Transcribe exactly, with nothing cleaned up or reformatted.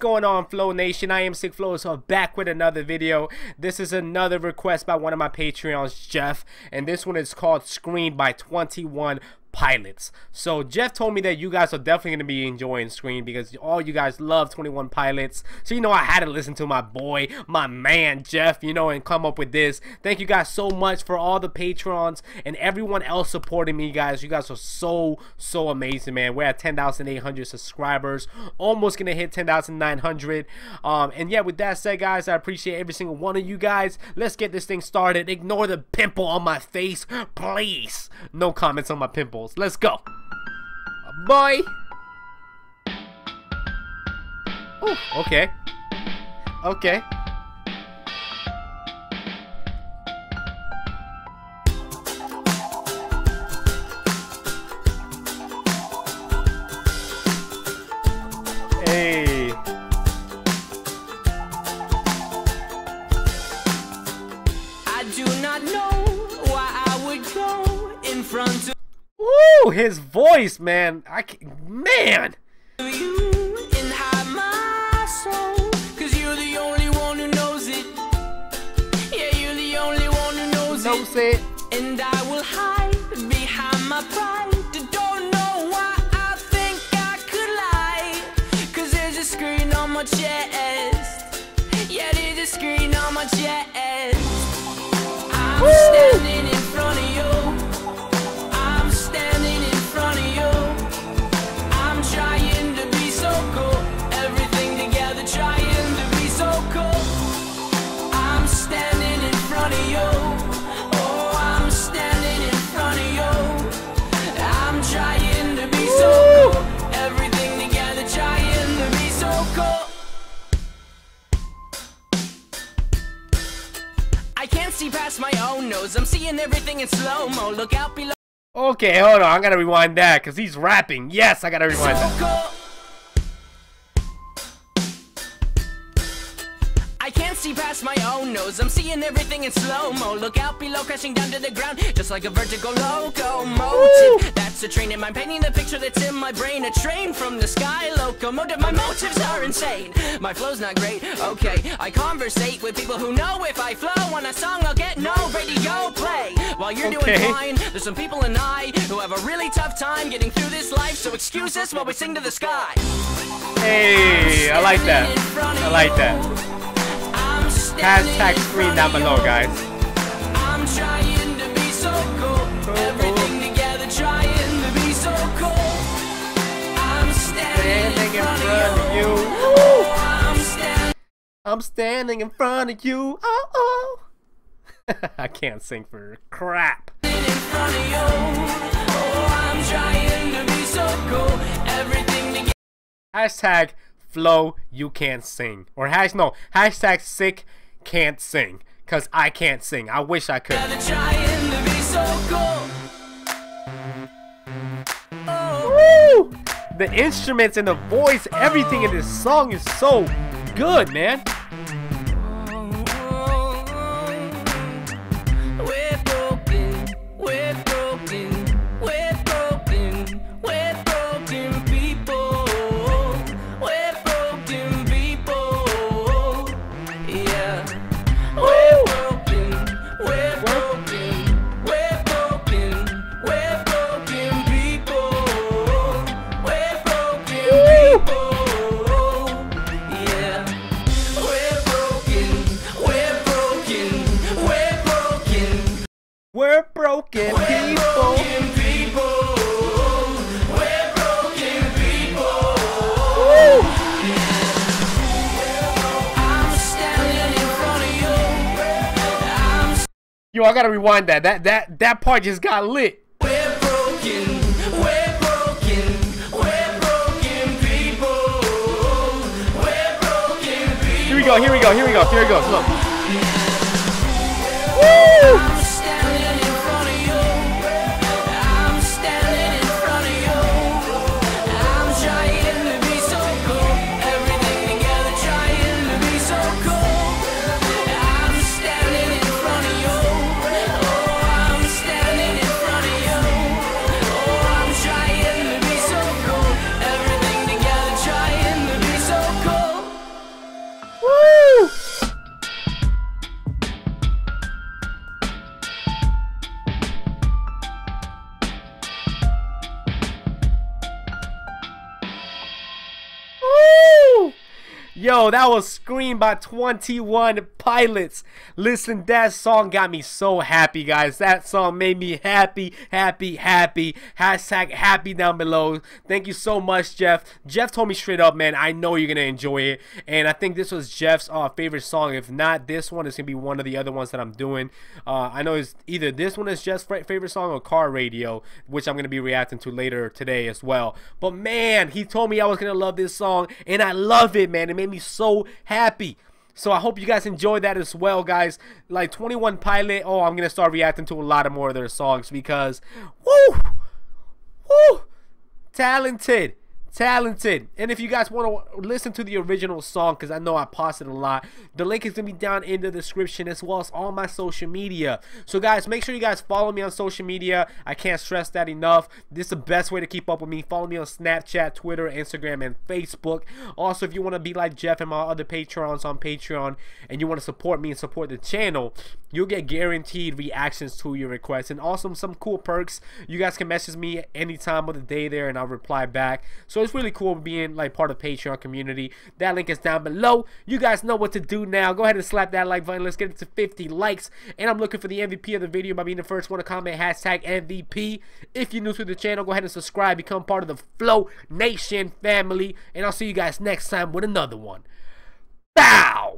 going on, Flow Nation? I am SickFlow, so I'm back with another video. This is another request by one of my Patreons, Jeff, and this one is called Screen by Twenty One Pilots. So Jeff told me that you guys are definitely going to be enjoying Screen because all you guys love Twenty One Pilots. So you know I had to listen to my boy, my man Jeff, you know, and come up with this. Thank you guys so much for all the patrons and everyone else supporting me, guys. You guys are so so amazing, man. We're at ten thousand eight hundred subscribers, almost gonna hit ten thousand nine hundred. Um, and yeah, with that said, guys, I appreciate every single one of you guys. Let's get this thing started. Ignore the pimple on my face, please. No comments on my pimple. Let's go. Boy. Ooh, okay. Okay. Hey. I do not know why I would go in front of. Woo, his voice, man. I can, man. You and hide my soul, 'cause you're the only one who knows it. Yeah, you're the only one who knows, knows it. it. And I will hide behind my pride. Don't know why I think I could lie. 'Cause there's a screen on my chest. Yeah, there's a screen on my chest. I'm Woo. standing in front of you. Past my own nose, I'm seeing everything in slow-mo. Look out below. Okay, hold on, I gotta rewind that because he's rapping. Yes, I gotta rewind so that. I can't see past my own nose, I'm seeing everything in slow-mo. Look out below, crashing down to the ground, just like a vertical locomotive. Woo! That's a train in my painting, the picture that's in my brain. A train from the sky, locomotive. My motives are insane, my flow's not great. Okay, I conversate with people who know if I flow on a song, I'll get no radio play. While you're okay. doing fine, there's some people and I who have a really tough time getting through this life. So excuse us while we sing to the sky. Hey, I like that. I like that. Hashtag Screen down below, guys. I'm trying to be so cool. Everything together, trying to be so cool. I'm standing in front of you. I'm standing. I'm standing in front of you. Oh oh. I can't sing for crap. In front of you. Oh, I'm trying to be so cool. Everything together. Hashtag Flow, you can't sing, or hash no hashtag Sick can't sing, 'cause I can't sing. I wish I could. Woo! The instruments and the voice, everything in this song is so good, man. We're broken We're people. Broken people. We're broken people. Woo. I'm standing in front of you. I'm st Yo, I gotta rewind that. That that that part just got lit. We're broken. We're broken. We're broken people. We're broken people. Here we go. Here we go. Here we go. Here we go. Look. Woo. Yo, that was Screen by Twenty One Pilots. Listen, that song got me so happy, guys. That song made me happy, happy, happy. Hashtag happy down below. Thank you so much, Jeff. Jeff told me straight up, man, I know you're going to enjoy it. And I think this was Jeff's uh, favorite song. If not this one, it's going to be one of the other ones that I'm doing. Uh, I know it's either this one is Jeff's favorite song or Car Radio, which I'm going to be reacting to later today as well. But, man, he told me I was going to love this song, and I love it, man. It made me so happy. So I hope you guys enjoyed that as well, guys. Like Twenty One Pilot, oh, I'm gonna start reacting to a lot of more of their songs because woo, woo, talented, talented. And if you guys want to listen to the original song, because I know I paused it a lot, the link is gonna be down in the description as well as all my social media. So guys, make sure you guys follow me on social media. I can't stress that enough. This is the best way to keep up with me. Follow me on Snapchat, Twitter, Instagram, and Facebook. Also, if you want to be like Jeff and my other Patreons on Patreon and you want to support me and support the channel, you'll get guaranteed reactions to your requests and also some cool perks. You guys can message me any time of the day there and I'll reply back. So So it's really cool being like part of Patreon community. That link is down below. You guys know what to do now. Go ahead and slap that like button. Let's get it to fifty likes. And I'm looking for the M V P of the video by being the first one to comment hashtag M V P. If you're new to the channel, go ahead and subscribe. Become part of the Flow Nation family. And I'll see you guys next time with another one. Bow!